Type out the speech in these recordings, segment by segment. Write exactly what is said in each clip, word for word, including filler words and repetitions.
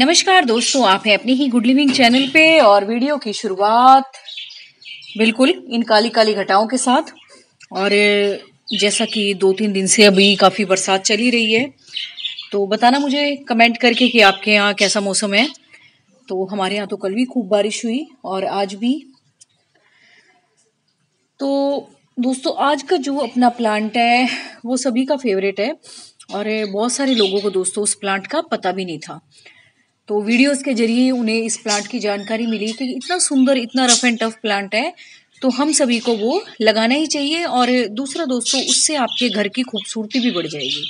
नमस्कार दोस्तों, आप हैं अपनी ही गुड लिविंग चैनल पे और वीडियो की शुरुआत बिल्कुल इन काली काली घटाओं के साथ। और जैसा कि दो तीन दिन से अभी काफ़ी बरसात चली रही है, तो बताना मुझे कमेंट करके कि आपके यहाँ कैसा मौसम है। तो हमारे यहाँ तो कल भी खूब बारिश हुई और आज भी। तो दोस्तों, आज का जो अपना प्लांट है वो सभी का फेवरेट है और बहुत सारे लोगों को दोस्तों उस प्लांट का पता भी नहीं था, तो वीडियोस के जरिए उन्हें इस प्लांट की जानकारी मिली कि इतना सुंदर, इतना रफ एंड टफ प्लांट है, तो हम सभी को वो लगाना ही चाहिए। और दूसरा दोस्तों, उससे आपके घर की खूबसूरती भी बढ़ जाएगी,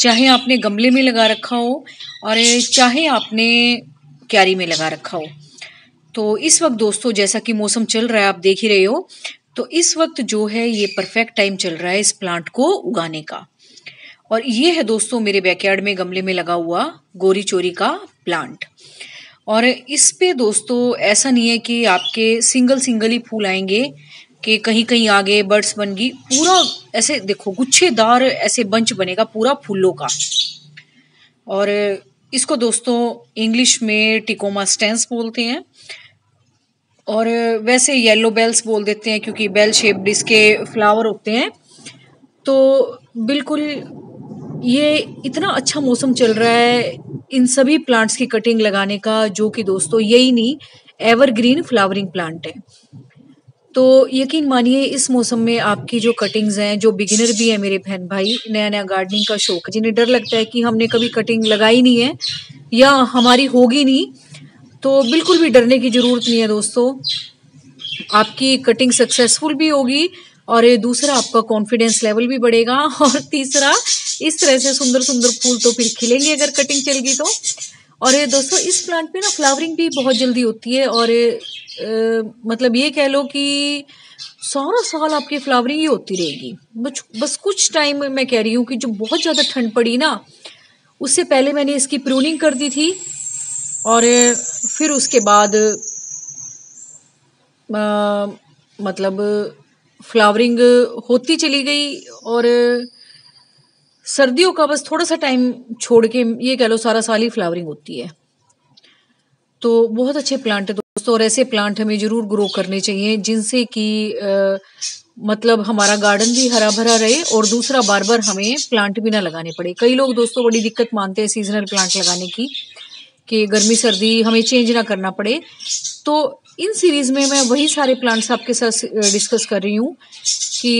चाहे आपने गमले में लगा रखा हो और चाहे आपने क्यारी में लगा रखा हो। तो इस वक्त दोस्तों, जैसा कि मौसम चल रहा है, आप देख ही रहे हो, तो इस वक्त जो है ये परफेक्ट टाइम चल रहा है इस प्लांट को उगाने का। और ये है दोस्तों मेरे बैकयार्ड में गमले में लगा हुआ गोरी चोरी का प्लांट। और इस पे दोस्तों ऐसा नहीं है कि आपके सिंगल सिंगल ही फूल आएंगे कि कहीं कहीं आगे बर्ड्स बन गई, पूरा ऐसे देखो गुच्छेदार ऐसे बंच बनेगा पूरा फूलों का। और इसको दोस्तों इंग्लिश में टिकोमा स्टेंस बोलते हैं और वैसे येलो बेल्स बोल देते हैं क्योंकि बेल शेप्ड इसके फ्लावर होते हैं। तो बिल्कुल ये इतना अच्छा मौसम चल रहा है इन सभी प्लांट्स की कटिंग लगाने का, जो कि दोस्तों यही नहीं एवरग्रीन फ्लावरिंग प्लांट है। तो यकीन मानिए इस मौसम में आपकी जो कटिंग्स हैं, जो बिगिनर भी है मेरे बहन भाई, नया नया गार्डनिंग का शौक, जिन्हें डर लगता है कि हमने कभी कटिंग लगाई नहीं है या हमारी होगी नहीं, तो बिल्कुल भी डरने की ज़रूरत नहीं है दोस्तों। आपकी कटिंग सक्सेसफुल भी होगी और दूसरा आपका कॉन्फिडेंस लेवल भी बढ़ेगा और तीसरा इस तरह से सुंदर सुंदर फूल तो फिर खिलेंगे अगर कटिंग चल गई तो। और दोस्तों इस प्लांट में ना फ्लावरिंग भी बहुत जल्दी होती है और आ, मतलब ये कह लो कि सारा साल आपकी फ्लावरिंग ही होती रहेगी। बस बस कुछ टाइम मैं कह रही हूँ कि जो बहुत ज़्यादा ठंड पड़ी ना, उससे पहले मैंने इसकी प्रूनिंग कर दी थी और फिर उसके बाद आ, मतलब फ्लावरिंग होती चली गई। और सर्दियों का बस थोड़ा सा टाइम छोड़ के ये कह लो सारा साल ही फ्लावरिंग होती है। तो बहुत अच्छे प्लांट है दोस्तों और ऐसे प्लांट हमें ज़रूर ग्रो करने चाहिए जिनसे कि मतलब हमारा गार्डन भी हरा भरा रहे और दूसरा बार बार हमें प्लांट भी ना लगाने पड़े। कई लोग दोस्तों बड़ी दिक्कत मानते हैं सीजनल प्लांट लगाने की कि गर्मी सर्दी हमें चेंज ना करना पड़े। तो इन सीरीज़ में मैं वही सारे प्लांट्स आपके साथ डिस्कस कर रही हूँ कि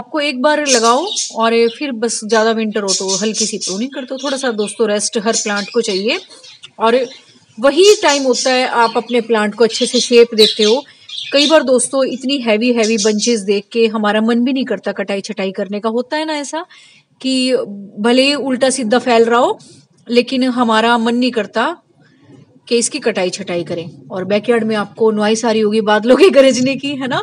आपको एक बार लगाओ और फिर बस ज़्यादा विंटर हो तो हल्की सी प्रूनिंग कर दो। थोड़ा सा दोस्तों रेस्ट हर प्लांट को चाहिए और वही टाइम होता है आप अपने प्लांट को अच्छे से शेप देते हो। कई बार दोस्तों इतनी हैवी हैवी बंचेस देख के हमारा मन भी नहीं करता कटाई छटाई करने का, होता है ना ऐसा कि भले उल्टा सीधा फैल रहा हो लेकिन हमारा मन नहीं करता कि इसकी कटाई छटाई करें। और बैकयार्ड में आपको नुआई सारी होगी बादलों के गरजने की, है ना।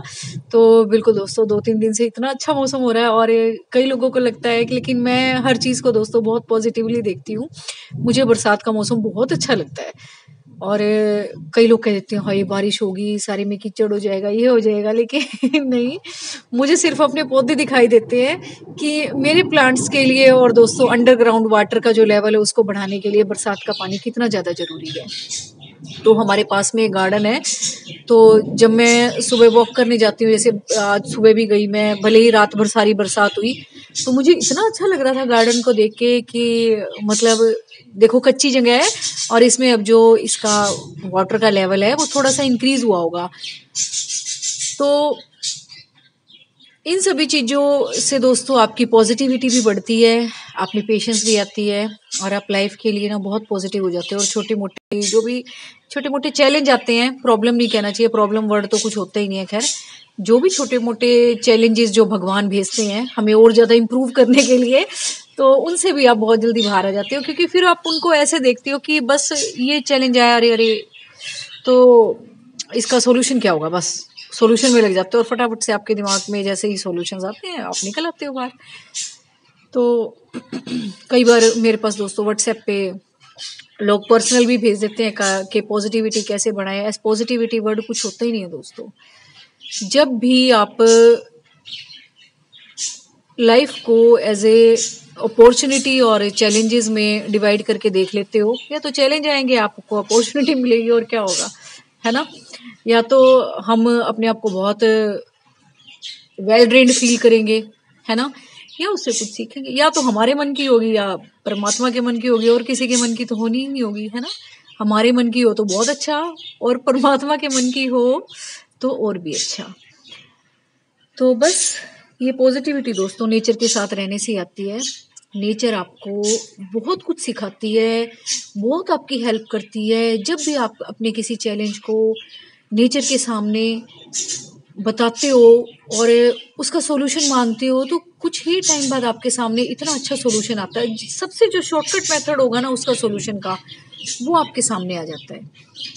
तो बिल्कुल दोस्तों, दो तीन दिन से इतना अच्छा मौसम हो रहा है और कई लोगों को लगता है कि, लेकिन मैं हर चीज़ को दोस्तों बहुत पॉजिटिवली देखती हूँ। मुझे बरसात का मौसम बहुत अच्छा लगता है और कई लोग कह देते हैं हाँ ये बारिश होगी, सारे में कीचड़ हो जाएगा, ये हो जाएगा, लेकिन नहीं, मुझे सिर्फ अपने पौधे दिखाई देते हैं कि मेरे प्लांट्स के लिए और दोस्तों अंडरग्राउंड वाटर का जो लेवल है उसको बढ़ाने के लिए बरसात का पानी कितना ज़्यादा ज़रूरी है। तो हमारे पास में गार्डन है, तो जब मैं सुबह वॉक करने जाती हूँ, जैसे आज सुबह भी गई मैं, भले ही रात भर सारी बरसात हुई, तो मुझे इतना अच्छा लग रहा था गार्डन को देख के कि मतलब देखो कच्ची जगह है और इसमें अब जो इसका वाटर का लेवल है वो थोड़ा सा इंक्रीज हुआ होगा। तो इन सभी चीज़ों से दोस्तों आपकी पॉजिटिविटी भी बढ़ती है, आप में पेशेंस भी आती है और आप लाइफ के लिए ना बहुत पॉजिटिव हो जाते हो। और छोटे मोटे जो भी छोटे मोटे चैलेंज आते हैं, प्रॉब्लम नहीं कहना चाहिए, प्रॉब्लम वर्ड तो कुछ होता ही नहीं है, खैर जो भी छोटे मोटे चैलेंजेस जो भगवान भेजते हैं हमें और ज़्यादा इम्प्रूव करने के लिए, तो उनसे भी आप बहुत जल्दी बाहर आ जाते हो क्योंकि फिर आप उनको ऐसे देखते हो कि बस ये चैलेंज आया, अरे अरे तो इसका सोल्यूशन क्या होगा, बस सोल्यूशन में लग जाते हो और फटाफट से आपके दिमाग में जैसे ही सोल्यूशंस आते हैं आप निकल आते हो बाहर। तो कई बार मेरे पास दोस्तों व्हाट्सएप पे लोग पर्सनल भी भेज देते हैं कि पॉजिटिविटी कैसे बढ़ाएं। एस पॉजिटिविटी वर्ड कुछ होता ही नहीं है दोस्तों। जब भी आप लाइफ को एज ए अपॉर्चुनिटी और चैलेंजेस में डिवाइड करके देख लेते हो, या तो चैलेंज आएंगे आपको अपॉर्चुनिटी मिलेगी और क्या होगा, है ना। या तो हम अपने आप को बहुत वेल ड्रेन्ड फील करेंगे, है ना, या उससे कुछ सीखेंगे, या तो हमारे मन की होगी या परमात्मा के मन की होगी, और किसी के मन की तो होनी ही नहीं होगी, है ना। हमारे मन की हो तो बहुत अच्छा, और परमात्मा के मन की हो तो और भी अच्छा। तो बस ये पॉजिटिविटी दोस्तों नेचर के साथ रहने से आती है। नेचर आपको बहुत कुछ सिखाती है, बहुत आपकी हेल्प करती है। जब भी आप अपने किसी चैलेंज को नेचर के सामने बताते हो और उसका सॉल्यूशन मांगते हो, तो कुछ ही टाइम बाद आपके सामने इतना अच्छा सॉल्यूशन आता है। सबसे जो शॉर्टकट मेथड होगा ना उसका सॉल्यूशन का, वो आपके सामने आ जाता है।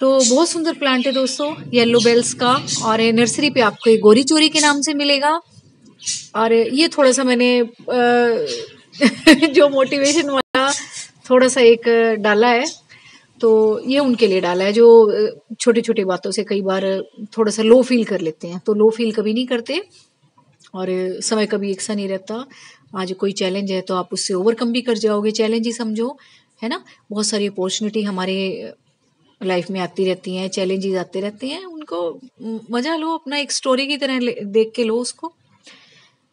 तो बहुत सुंदर प्लांट है दोस्तों येलो बेल्स का, और ये नर्सरी पे आपको ये गोरी चोरी के नाम से मिलेगा। और ये थोड़ा सा मैंने आ, जो मोटिवेशन वाला थोड़ा सा एक डाला है, तो ये उनके लिए डाला है जो छोटी छोटी बातों से कई बार थोड़ा सा लो फील कर लेते हैं। तो लो फील कभी नहीं करते, और समय कभी एक सा नहीं रहता। आज कोई चैलेंज है तो आप उससे ओवरकम भी कर जाओगे, चैलेंज ही समझो, है ना। बहुत सारी अपॉर्चुनिटी हमारे लाइफ में आती रहती हैं, चैलेंजेस आते रहते हैं, उनको मजा लो, अपना एक स्टोरी की तरह देख के लो उसको।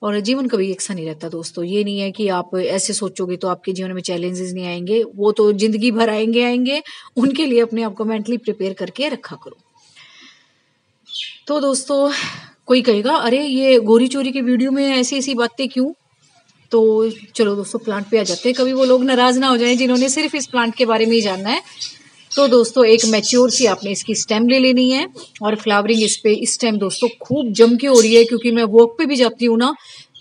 और जीवन कभी एक सा नहीं रहता दोस्तों। ये नहीं है कि आप ऐसे सोचोगे तो आपके जीवन में चैलेंजेस नहीं आएंगे, वो तो जिंदगी भर आएंगे आएंगे। उनके लिए अपने आप को मेंटली प्रिपेयर करके रखा करो। तो दोस्तों कोई कहेगा अरे ये गोरी चोरी के वीडियो में ऐसी ऐसी बातें क्यों। तो चलो दोस्तों प्लांट पे आ जाते हैं, कभी वो लोग नाराज ना हो जाए जिन्होंने सिर्फ इस प्लांट के बारे में ही जानना है। तो दोस्तों एक मैच्योर सी आपने इसकी स्टेम ले लेनी है, और फ्लावरिंग इस पे इस टाइम दोस्तों खूब जम के हो रही है, क्योंकि मैं वॉक पे भी जाती हूँ ना,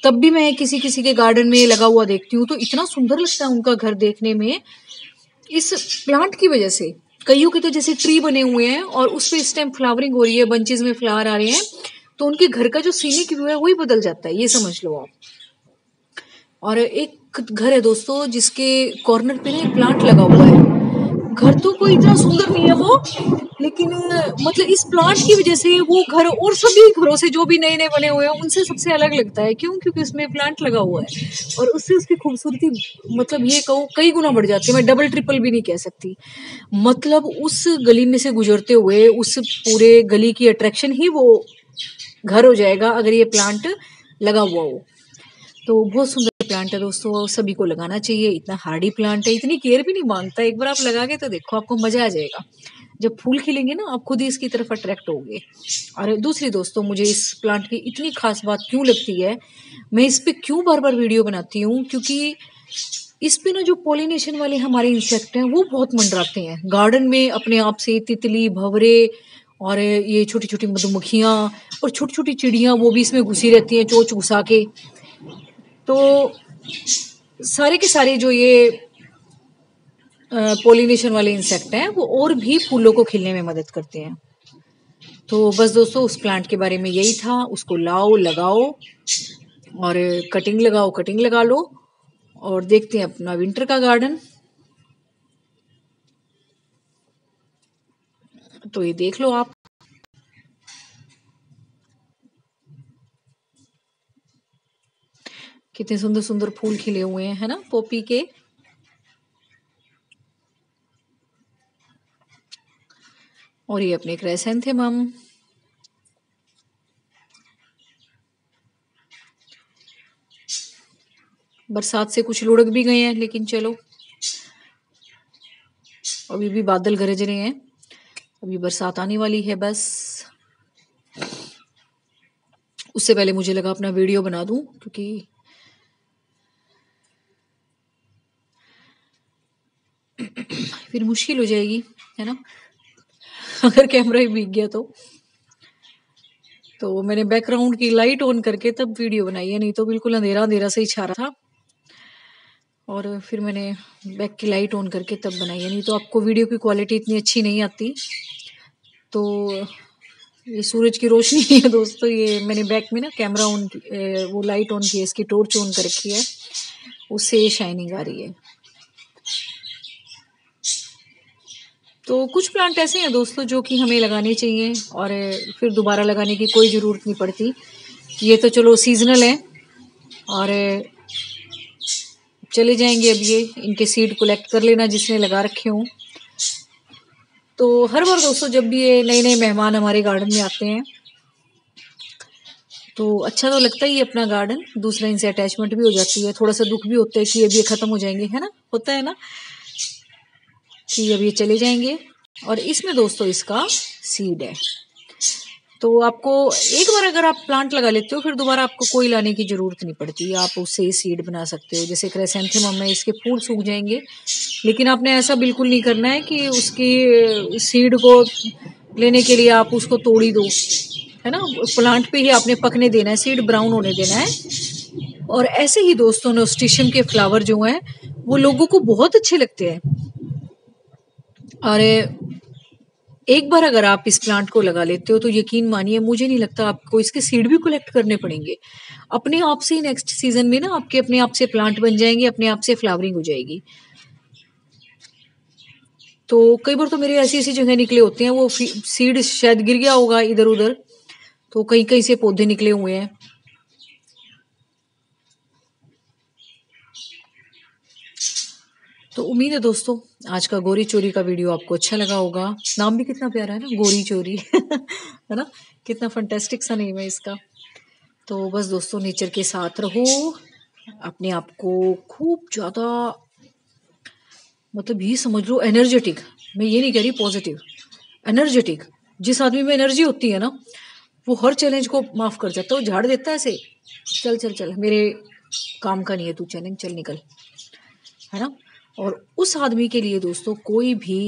तब भी मैं किसी किसी के गार्डन में लगा हुआ देखती हूँ, तो इतना सुंदर लगता है उनका घर देखने में इस प्लांट की वजह से। कईयों के तो जैसे ट्री बने हुए हैं और उस पर इस टाइम फ्लावरिंग हो रही है, बंचेज में फ्लावर आ रहे हैं, तो उनके घर का जो सीनिक व्यू है वही बदल जाता है, ये समझ लो आप। और एक घर है दोस्तों जिसके कॉर्नर पे ना प्लांट लगा हुआ है। घर तो कोई इतना सुंदर नहीं है वो, लेकिन मतलब इस प्लांट की वजह से वो घर और सभी घरों से जो भी नए नए बने हुए हैं उनसे सबसे अलग लगता है। क्यों? क्योंकि उसमें प्लांट लगा हुआ है, और उससे उसकी खूबसूरती मतलब ये कहो कई गुना बढ़ जाती है, मैं डबल ट्रिपल भी नहीं कह सकती। मतलब उस गली में से गुजरते हुए उस पूरे गली की अट्रैक्शन ही वो घर हो जाएगा अगर ये प्लांट लगा हुआ हो तो। बहुत सुंदर प्लांट है दोस्तों, सभी को लगाना चाहिए। इतना हार्डी प्लांट है, इतनी केयर भी नहीं मांगता। एक बार आप लगा के तो देखो, आपको मजा आ जाएगा। जब फूल खिलेंगे ना आप खुद ही इसकी तरफ अट्रैक्ट होगे। और दूसरी दोस्तों मुझे इस प्लांट की इतनी खास बात क्यों लगती है, मैं इस पे क्यों बार बार वीडियो बनाती हूँ, क्योंकि इस पे ना जो पॉलिनेशन वाले हमारे इंसेक्ट हैं वो बहुत मंडराते हैं गार्डन में अपने आप से। तितली, भंवरे और ये छोटी छोटी मधुमक्खियाँ और छोटी छोटी चिड़िया, वो भी इसमें घुसी रहती हैं चोंच घुसा के। तो सारे के सारे जो ये पोलिनेशन वाले इंसेक्ट हैं वो और भी फूलों को खिलने में मदद करते हैं। तो बस दोस्तों उस प्लांट के बारे में यही था। उसको लाओ, लगाओ और कटिंग लगाओ, कटिंग लगा लो, और देखते हैं अपना विंटर का गार्डन। तो ये देख लो आप। कितने सुंदर सुंदर फूल खिले हुए हैं, है ना, पोपी के। और ये अपने क्राइसेंथेमम। बरसात से कुछ लुढ़क भी गए हैं, लेकिन चलो अभी भी बादल गरज रहे हैं, अभी बरसात आने वाली है। बस उससे पहले मुझे लगा अपना वीडियो बना दूं, क्योंकि फिर मुश्किल हो जाएगी, है ना, अगर कैमरा ही भीग गया तो। तो मैंने बैकग्राउंड की लाइट ऑन करके तब वीडियो बनाई है, नहीं तो बिल्कुल अंधेरा अंधेरा से ही छा रहा था। और फिर मैंने बैक की लाइट ऑन करके तब बनाई है, नहीं तो आपको वीडियो की क्वालिटी इतनी अच्छी नहीं आती। तो ये सूरज की रोशनी है दोस्तों, ये मैंने बैक में ना कैमरा ऑन, वो लाइट ऑन की है, इसकी टॉर्च ऑन कर रखी है, उससे ये शाइनिंग आ रही है। तो कुछ प्लांट ऐसे हैं दोस्तों जो कि हमें लगाने चाहिए, और फिर दोबारा लगाने की कोई ज़रूरत नहीं पड़ती। ये तो चलो सीजनल है, और चले जाएंगे। अब ये इनके सीड कलेक्ट कर लेना जिसने लगा रखे हों। तो हर बार दोस्तों जब भी ये नए नए मेहमान हमारे गार्डन में आते हैं तो अच्छा तो लगता ही है अपना गार्डन, दूसरा इनसे अटैचमेंट भी हो जाती है। थोड़ा सा दुख भी होता है कि अब ये ख़त्म हो जाएंगे, है ना, होता है ना कि अब ये चले जाएंगे। और इसमें दोस्तों इसका सीड है, तो आपको एक बार अगर आप प्लांट लगा लेते हो फिर दोबारा आपको कोई लाने की ज़रूरत नहीं पड़ती, आप उससे ही सीड बना सकते हो। जैसे क्रेसेंथेमम में इसके फूल सूख जाएंगे, लेकिन आपने ऐसा बिल्कुल नहीं करना है कि उसकी सीड को लेने के लिए आप उसको तोड़ ही दो, है ना। प्लांट पे ही आपने पकने देना है, सीड ब्राउन होने देना है। और ऐसे ही दोस्तों नोस्टिशियम के फ्लावर जो हैं वो लोगों को बहुत अच्छे लगते हैं। और एक बार अगर आप इस प्लांट को लगा लेते हो तो यकीन मानिए मुझे नहीं लगता आपको इसके सीड भी कलेक्ट करने पड़ेंगे, अपने आप से नेक्स्ट सीजन में ना आपके अपने आप से प्लांट बन जाएंगे, अपने आप से फ्लावरिंग हो जाएगी। तो कई बार तो मेरे ऐसी ऐसी जगह निकले होते हैं, वो सीड शायद गिर गया होगा इधर उधर, तो कहीं कहीं से पौधे निकले हुए हैं। तो उम्मीद है दोस्तों आज का गोरी चोरी का वीडियो आपको अच्छा लगा होगा। नाम भी कितना प्यारा है ना, गोरी चोरी है ना, कितना फंटेस्टिक सा नेम है इसका। तो बस दोस्तों नेचर के साथ रहो, अपने आप को खूब ज़्यादा मतलब ये समझ लो एनर्जेटिक, मैं ये नहीं कह रही पॉजिटिव, एनर्जेटिक। जिस आदमी में एनर्जी होती है ना वो हर चैलेंज को माफ़ कर जाता है, वो झाड़ देता है ऐसे, चल चल चल मेरे काम का नहीं है तू चैलेंज, चल निकल, है ना। और उस आदमी के लिए दोस्तों कोई भी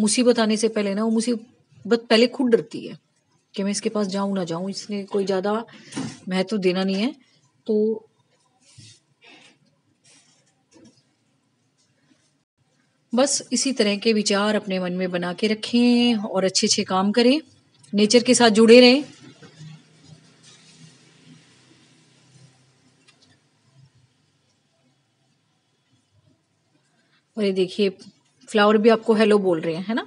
मुसीबत आने से पहले ना वो मुसीबत पहले खुद डरती है कि मैं इसके पास जाऊं ना जाऊं, इसने कोई ज़्यादा महत्व देना नहीं है। तो बस इसी तरह के विचार अपने मन में बना के रखें और अच्छे अच्छे काम करें, नेचर के साथ जुड़े रहें। और ये देखिए फ्लावर भी आपको हेलो बोल रहे हैं, है ना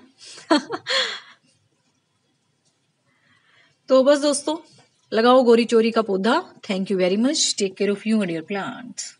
तो बस दोस्तों लगाओ गोरी चोरी का पौधा। Thank you very much, take care of you and your plants.